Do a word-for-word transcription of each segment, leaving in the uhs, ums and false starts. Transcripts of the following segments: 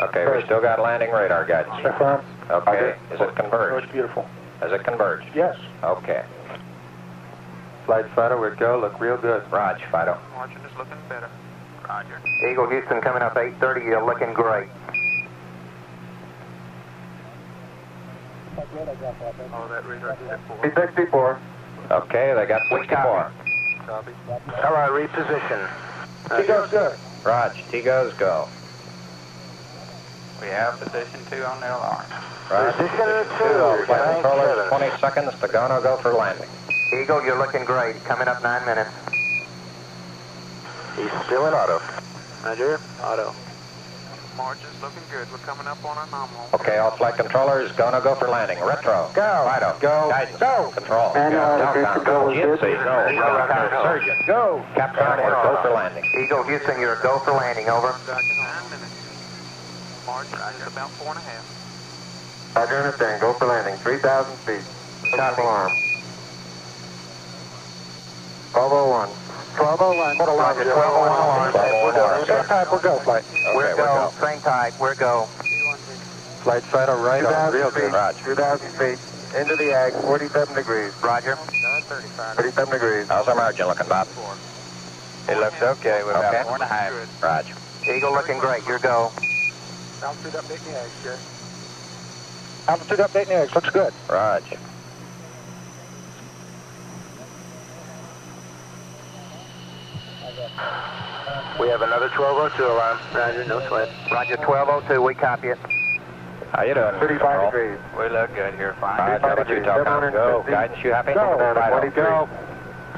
Okay, we still got landing radar guidance. Affirm. Okay, is it converged? It's beautiful. Is it converged? Yes. Okay. Flight Fido, we're go. Look real good. Roger, Fido. Marching is looking better. Roger. Eagle Houston coming up eight thirty, you're looking great. Oh, that radar is sixty-four. Okay, they got sixty-four. Copy. All right, reposition. T-goes go. Roger, T-goes go. We have position two on the alarm. Right. Position, position two. two. Flight controller, twenty seconds to go, no go for landing. Eagle, you're looking great. Coming up nine minutes. He's still in auto. Roger, auto. March is looking good. We're coming up on our nominal. Okay, all flight controllers, go no go for landing. Retro. Go. Fido. Go. Guidance. Go. Control. And go. Go. G N C. Go. Go. Surgeon. Go. Captain, go for landing. Eagle Houston, you're a go for landing. Over. Nine minutes. March is about four and a half. Roger, understand. Go for landing. three thousand feet. Top alarm. twelve oh one. twelve oh one. Put alarm. twelve oh one. Same type, we'll go, flight. We're go. Same type, we're go. Flight side or right on. Real good, Roger. two thousand feet. Into the ag, forty-seven degrees. Roger. thirty-seven degrees. How's our margin looking, Bob? It looks okay. We're about four and a half. Roger. Eagle looking great. Your go. Altitude update in the eggs, Jerry. Altitude update in the eggs, looks good. Roger. We have another twelve oh two alarm. Roger, no sweat. Roger, twelve oh two, we copy it. How you doing? thirty-five degrees. We look good here, fine. All right, altitude update, go. Guidance, you happy? Go, Fido, go.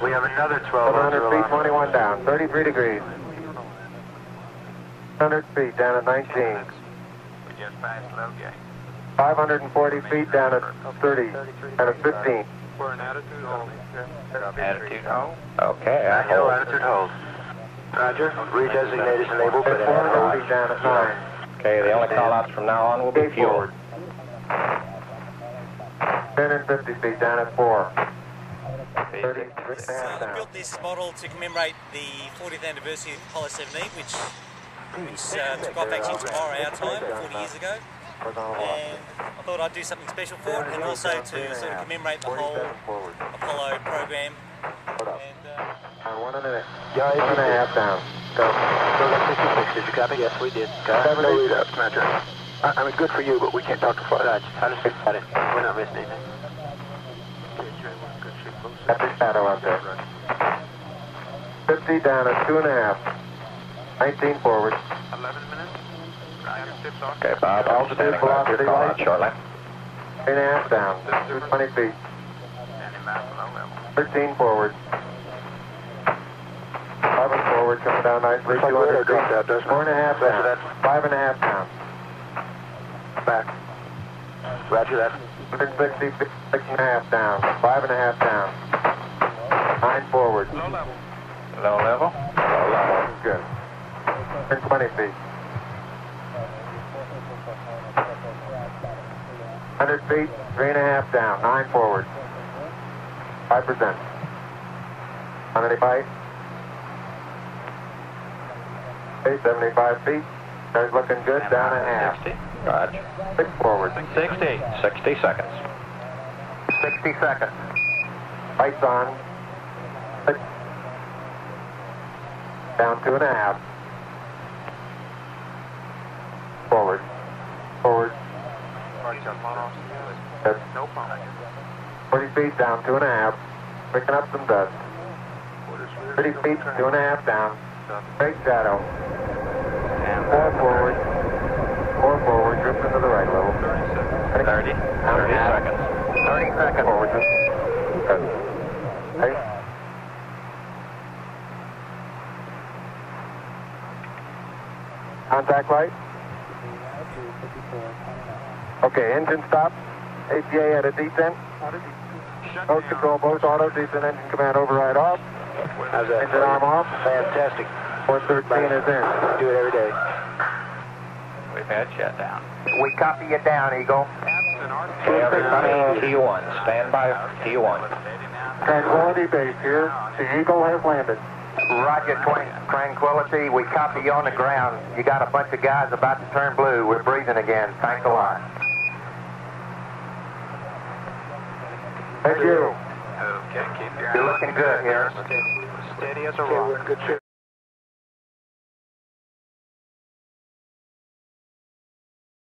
We have another twelve oh two alarm. twenty-one down, thirty-three degrees. one hundred feet down at nineteen. Just past low gate. five hundred forty feet down at thirty, out of fifteen. We're in attitude hold. Attitude hold. Okay, I hold. Attitude hold. Roger. Redesignate is enabled, but four hundred feet down at nine. Okay, the only call-outs from now on will be fueled. one hundred fifty feet down at four. I built this model to commemorate the fortieth anniversary of Apollo seventeen, which which uh, took off actually tomorrow our time, forty years ago. And I thought I'd do something special for it, and also to sort of commemorate the whole Apollo program. And, uh, one and a half down. Go. Go to sixty-six, did you copy? Yes, we did. Seven eight up, Roger. I mean, good for you, but we can't talk to flight. Roger, understood. We're not missing anything. Got this shadow out there. fifty down at two and a half. nineteen forward. eleven minutes. Okay, Bob, altitude velocity light. Shortly. Three and a half down. two twenty feet. thirteen forward. eleven forward, coming down nicely. two hundred feet out there. Four and a half down. Five and a half down. Back. Roger that. one hundred sixty feet. Six and a half down. Five and a half down. Nine forward. Low level. Low level. Low level. Good. one hundred twenty feet. one hundred feet, three and a half down, nine forward. five percent. How many bites? Okay, seventy-five feet. Starts looking good, down and a half. sixty. Roger. Six forward. sixty. sixty seconds. sixty seconds. Lights on. Six. Down two and a half. Forward. Forward. forty feet down, two and a half. Picking up some dust. thirty feet, two and a half down. Straight shadow. Four forward. Four forward, drifting to the right level. thirty. thirty seconds. thirty seconds. Forward. Okay. Contact light. Okay, engine stop. A P A at a descent. Both control, both auto, descent, engine command override off. How's that? Engine arm off. Fantastic. four thirteen is in. Do it every day. We've had shutdown. We copy you down, Eagle. Okay, everybody, T one. Stand by, T one. Tranquility Base here. The Eagle has landed. Roger, Tranquility. We copy you on the ground. You got a bunch of guys about to turn blue. We're breathing again. Thanks a lot. Thank you. Okay, keep your eyes. You're looking good here. Steady as a rock. Good.